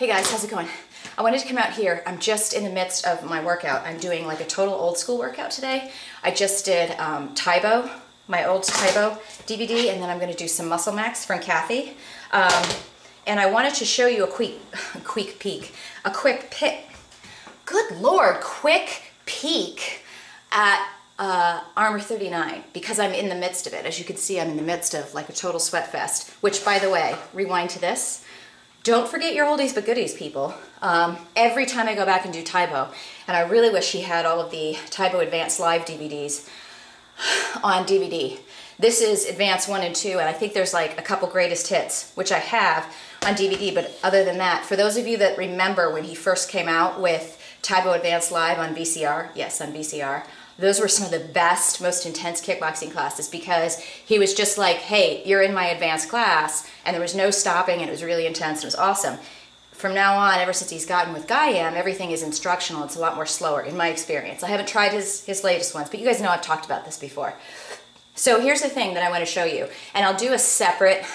Hey guys, how's it going? I wanted to come out here. I'm just in the midst of my workout. I'm doing like a total old school workout today. I just did TaeBo, my old TaeBo DVD, and then I'm gonna do some Muscle Max from Kathy. And I wanted to show you a quick peek at Armour 39, because I'm in the midst of it. As you can see, I'm in the midst of like a total sweat fest, which by the way, rewind to this. Don't forget your oldies but goodies, people. Every time I go back and do TaeBo, and I really wish she had all of the TaeBo Advanced Live DVDs on DVD. This is Advanced 1 and 2, and I think there's like a couple greatest hits, which I have on DVD, but other than that, for those of you that remember when he first came out with TaeBo Advanced Live on VCR, yes, on VCR, those were some of the best, most intense kickboxing classes because he was just like, hey, you're in my advanced class, and there was no stopping, and it was really intense, and it was awesome. From now on, ever since he's gotten with Guy M, everything is instructional. It's a lot more slower, in my experience. I haven't tried his latest ones, but you guys know I've talked about this before. So here's the thing that I want to show you, and I'll do a separate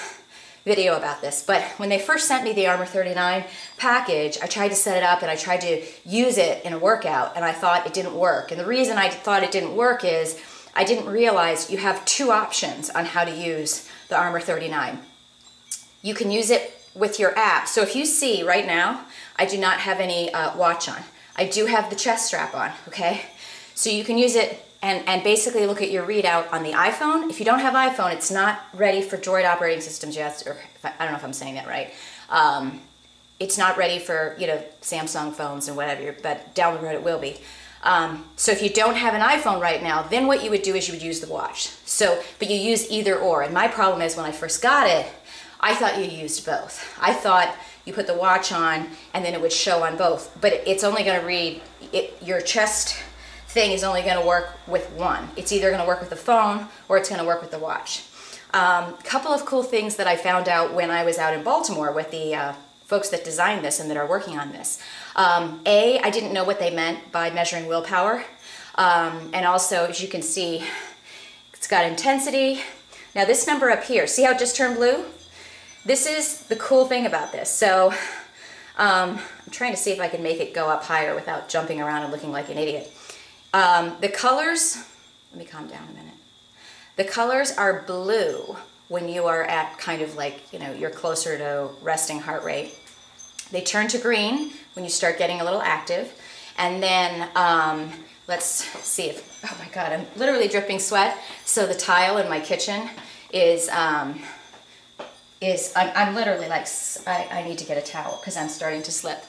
video about this, but when they first sent me the Armour 39 package, I tried to set it up and I tried to use it in a workout, and I thought it didn't work. And the reason I thought it didn't work is I didn't realize you have two options on how to use the Armour 39. You can use it with your app. So if you see right now, I do not have any watch on. I do have the chest strap on, okay? So you can use it and basically look at your readout on the iPhone. If you don't have iPhone, it's not ready for Droid operating systems yet, or I don't know if I'm saying that right. It's not ready for, you know, Samsung phones and whatever, but down the road it will be. So if you don't have an iPhone right now, then what you would do is you would use the watch. So, but you use either or, and my problem is when I first got it, I thought you used both. I thought you put the watch on and then it would show on both, but it's only gonna read your chest thing is only going to work with one. It's either going to work with the phone or it's going to work with the watch. Couple of cool things that I found out when I was out in Baltimore with the folks that designed this and that are working on this. I didn't know what they meant by measuring willpower. And also, as you can see, it's got intensity. Now this number up here, see how it just turned blue? This is the cool thing about this. So I'm trying to see if I can make it go up higher without jumping around and looking like an idiot. The colors, let me calm down a minute. The colors are blue when you are at kind of like, you know, you're closer to resting heart rate. They turn to green when you start getting a little active. And then let's see if, oh my God, I'm literally dripping sweat. So the tile in my kitchen is, I'm literally like, I need to get a towel because I'm starting to slip.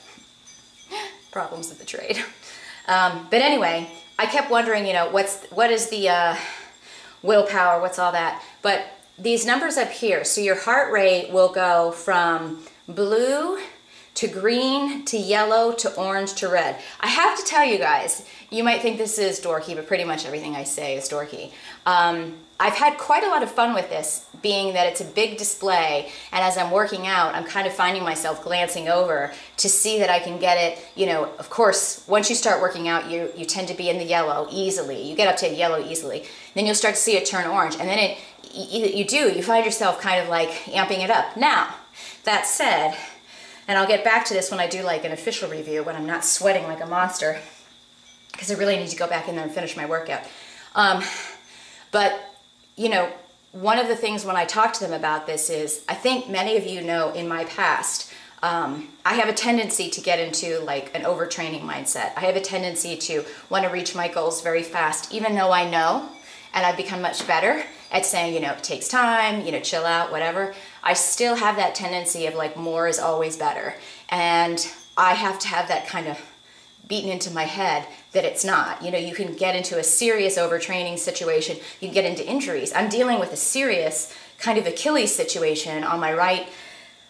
Problems of the trade. But anyway, I kept wondering, you know, what is the willpower, what's all that? But these numbers up here, so your heart rate will go from blue to green to yellow to orange to red. I have to tell you guys, you might think this is dorky, but pretty much everything I say is dorky. I've had quite a lot of fun with this, being that it's a big display, and as I'm working out, I'm kind of finding myself glancing over to see that I can get it, you know, of course, once you start working out, you tend to be in the yellow easily. You get up to yellow easily. Then you'll start to see it turn orange, and then you find yourself kind of like amping it up. Now, that said, and I'll get back to this when I do like an official review, when I'm not sweating like a monster, because I really need to go back in there and finish my workout. But you know, one of the things when I talk to them about this is, I think many of you know in my past, I have a tendency to get into like an overtraining mindset. I have a tendency to want to reach my goals very fast, even though I know, and I've become much better at saying, you know, it takes time, you know, chill out, whatever. I still have that tendency of like, more is always better. And I have to have that kind of beaten into my head that it's not. You know, you can get into a serious overtraining situation, you can get into injuries. I'm dealing with a serious kind of Achilles situation on my right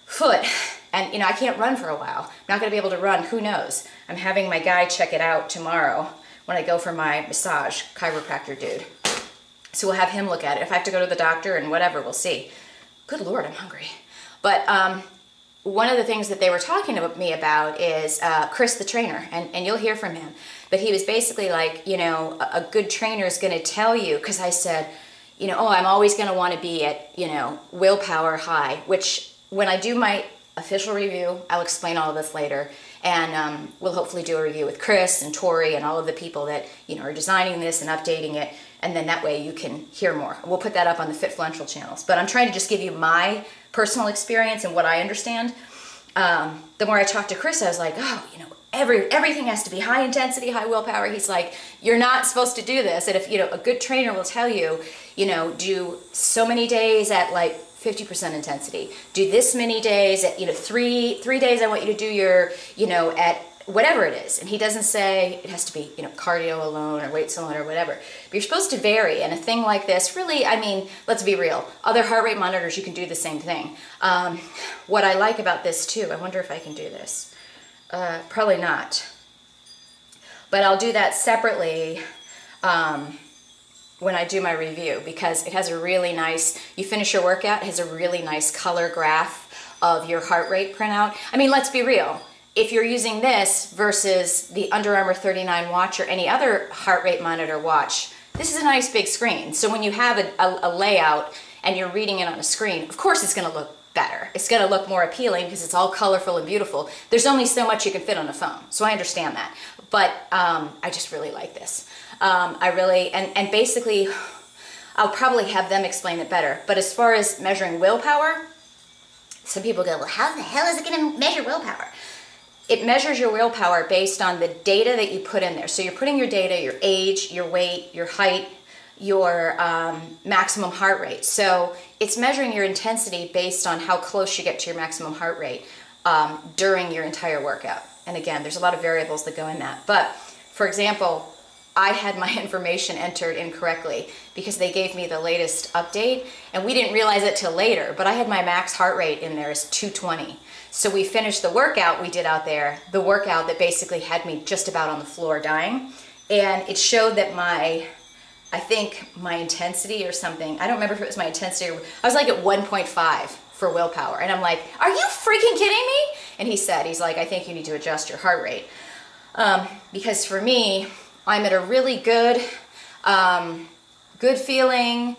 foot, and you know, I can't run for a while. I'm not gonna be able to run, who knows? I'm having my guy check it out tomorrow when I go for my massage, chiropractor dude. So we'll have him look at it. If I have to go to the doctor and whatever, we'll see. Good Lord, I'm hungry. But, one of the things that they were talking to me about is Chris the trainer, and you'll hear from him, but he was basically like, you know, a good trainer is going to tell you, because I said, you know, oh, I'm always going to want to be at, you know, willpower high, which when I do my official review. I'll explain all of this later, and we'll hopefully do a review with Chris and Tori and all of the people that, you know, are designing this and updating it, and then that way you can hear more. We'll put that up on the Fitfluential channels, but I'm trying to just give you my personal experience and what I understand. The more I talked to Chris, I was like, oh, you know, everything has to be high intensity, high willpower. He's like, you're not supposed to do this. And if, you know, a good trainer will tell you, you know, do so many days at like 50% intensity, do this many days at, you know, three days I want you to do your, you know, at whatever it is. And he doesn't say it has to be, you know, cardio alone or weights alone or whatever, but you're supposed to vary. And a thing like this, really, I mean, let's be real, other heart rate monitors, you can do the same thing. What I like about this too, I wonder if I can do this. Probably not, but I'll do that separately when I do my review, because it has a really nice, you finish your workout, it has a really nice color graph of your heart rate printout. I mean, let's be real. If you're using this versus the Under Armour 39 watch or any other heart rate monitor watch, this is a nice big screen. So when you have a layout and you're reading it on a screen, of course it's going to look better. It's going to look more appealing because it's all colorful and beautiful. There's only so much you can fit on a phone, so I understand that. But I just really like this. I really, and basically, I'll probably have them explain it better. But as far as measuring willpower, some people go, well, how the hell is it going to measure willpower? It measures your willpower based on the data that you put in there. So you're putting your data, your age, your weight, your height, your maximum heart rate. So it's measuring your intensity based on how close you get to your maximum heart rate during your entire workout. And again, there's a lot of variables that go in that. But for example, I had my information entered incorrectly because they gave me the latest update and we didn't realize it till later, but I had my max heart rate in there as 220. So we finished the workout we did out there, the workout that basically had me just about on the floor dying. And it showed that my, I think my intensity or something, I don't remember if it was my intensity, or, I was like at 1.5 for willpower. And I'm like, are you freaking kidding me? And he said, he's like, I think you need to adjust your heart rate. Because for me, I'm at a really good, good feeling.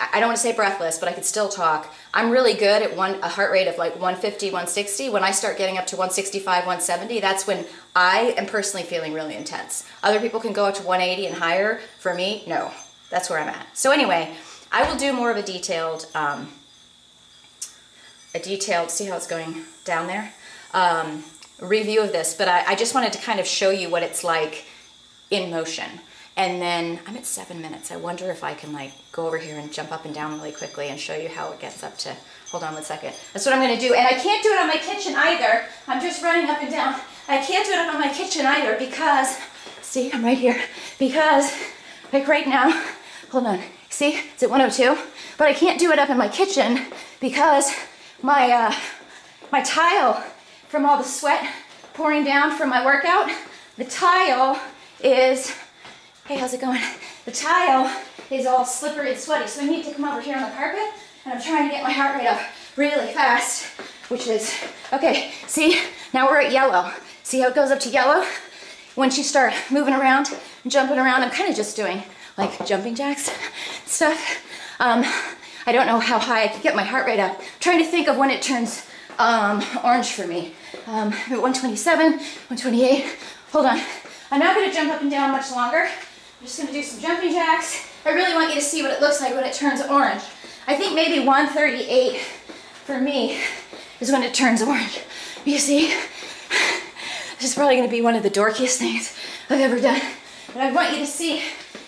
I don't want to say breathless, but I could still talk. I'm really good at a heart rate of like 150, 160. When I start getting up to 165, 170, that's when I am personally feeling really intense. Other people can go up to 180 and higher. For me, no, that's where I'm at. So anyway, I will do more of a detailed, see how it's going down there? Review of this, but I just wanted to kind of show you what it's like in motion. And then I'm at 7 minutes. I wonder if I can like go over here and jump up and down really quickly and show you how it gets up to, hold on 1 second. That's what I'm going to do. And I can't do it on my kitchen either. I'm just running up and down. I can't do it on my kitchen either because, see, I'm right here. Because like right now, hold on. See, it's at 102, but I can't do it up in my kitchen because my, my tile from all the sweat pouring down from my workout, the tile is, hey, how's it going? The tile is all slippery and sweaty, so I need to come over here on the carpet, and I'm trying to get my heart rate up really fast, which is, okay, see, now we're at yellow. See how it goes up to yellow? Once you start moving around, jumping around, I'm kind of just doing like jumping jacks stuff. I don't know how high I could get my heart rate up. I'm trying to think of when it turns orange for me. I'm at 127, 128, hold on. I'm not going to jump up and down much longer. I'm just going to do some jumping jacks. I really want you to see what it looks like when it turns orange. I think maybe 138 for me is when it turns orange. You see, this is probably going to be one of the dorkiest things I've ever done. But I want you to see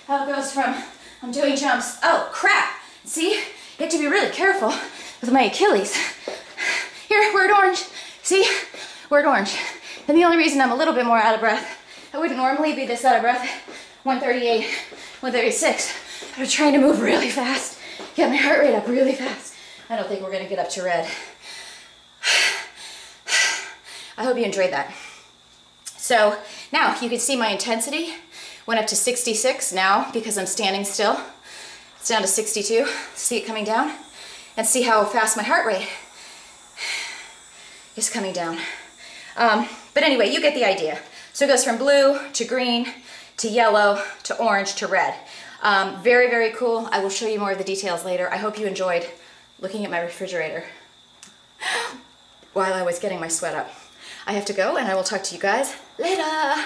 how it goes from, I'm doing jumps. Oh, crap. See, you have to be really careful with my Achilles. Here, we're at orange. See, we're at orange. And the only reason I'm a little bit more out of breath, I wouldn't normally be this out of breath, 138, 136. I'm trying to move really fast, get my heart rate up really fast. I don't think we're going to get up to red. I hope you enjoyed that. So now you can see my intensity went up to 66 now because I'm standing still. It's down to 62. See it coming down? And see how fast my heart rate is coming down. But anyway, you get the idea. So it goes from blue to green to yellow to orange to red. Very, very cool. I will show you more of the details later. I hope you enjoyed looking at my refrigerator. while I was getting my sweat up. I have to go and I will talk to you guys later.